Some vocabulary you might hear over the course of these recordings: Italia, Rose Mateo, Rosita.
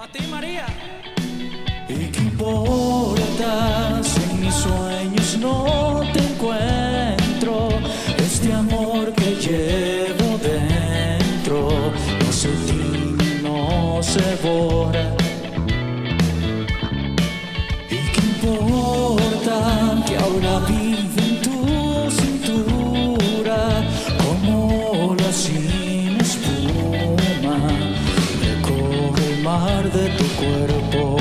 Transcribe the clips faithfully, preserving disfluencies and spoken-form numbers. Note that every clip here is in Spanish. A ti, María. ¿Y qué importa si en mis sueños no te encuentro? Este amor que llevo dentro no se tiñe, no se borra. ¿Y qué importa que ahora vive en tu cintura como la sin espuma recorre el mar de tu cuerpo?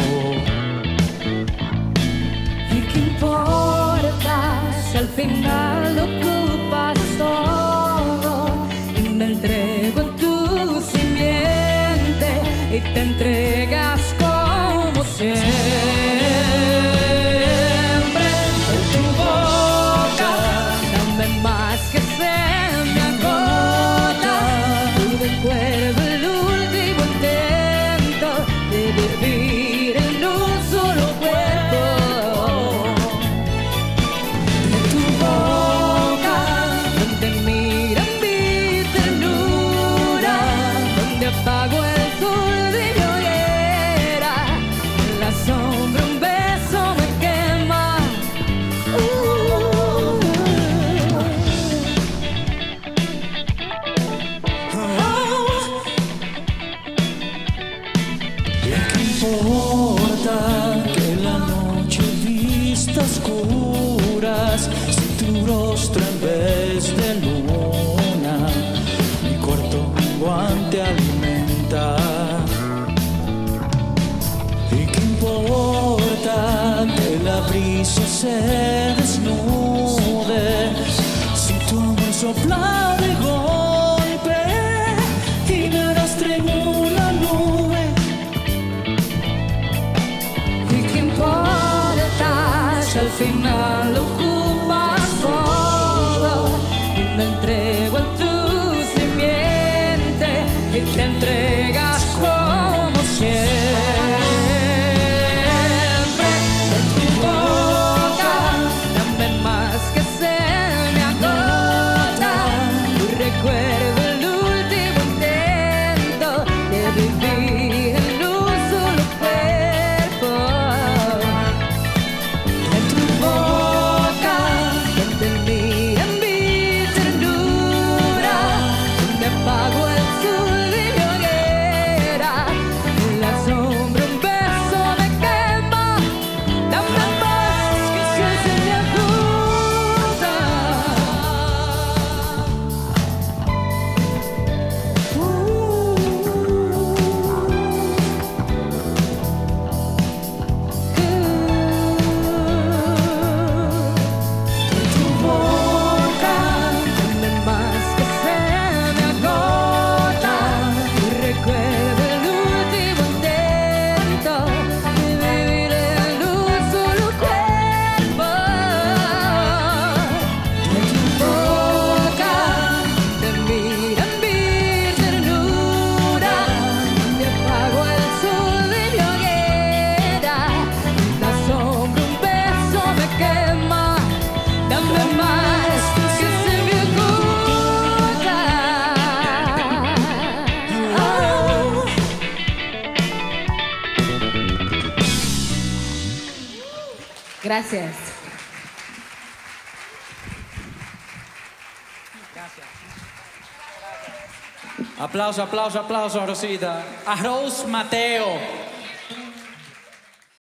Al final lo ocupas todo y me entrego en tu simiente y te entregas como siempre. En tu boca dame más que se me agota, tu recuerdo el último intento de vivir en un solo cuerpo. Apago el sol de mi hoguera, en la sombra un beso me quema. Uh. Oh. ¿Qué importa que la noche vista oscuras si tu rostro en vez de luna mi cuarto guante alimenta? ¿Y qué importa que la brisa se desnude si tu amor sopla de golpe y me arrastra en una nube? ¿Y qué importa si al final lo ocupas todo y me entrego a tu simiente y te entregas como siempre? En tu boca dame más que se me agota, tu recuerdo el último intento de vivir en un solo cuerpo. En tu boca donde mira mi ternura, donde apago el sol. Gracias. Gracias. Aplauso, aplauso, aplauso, Rosita. A Rose Mateo.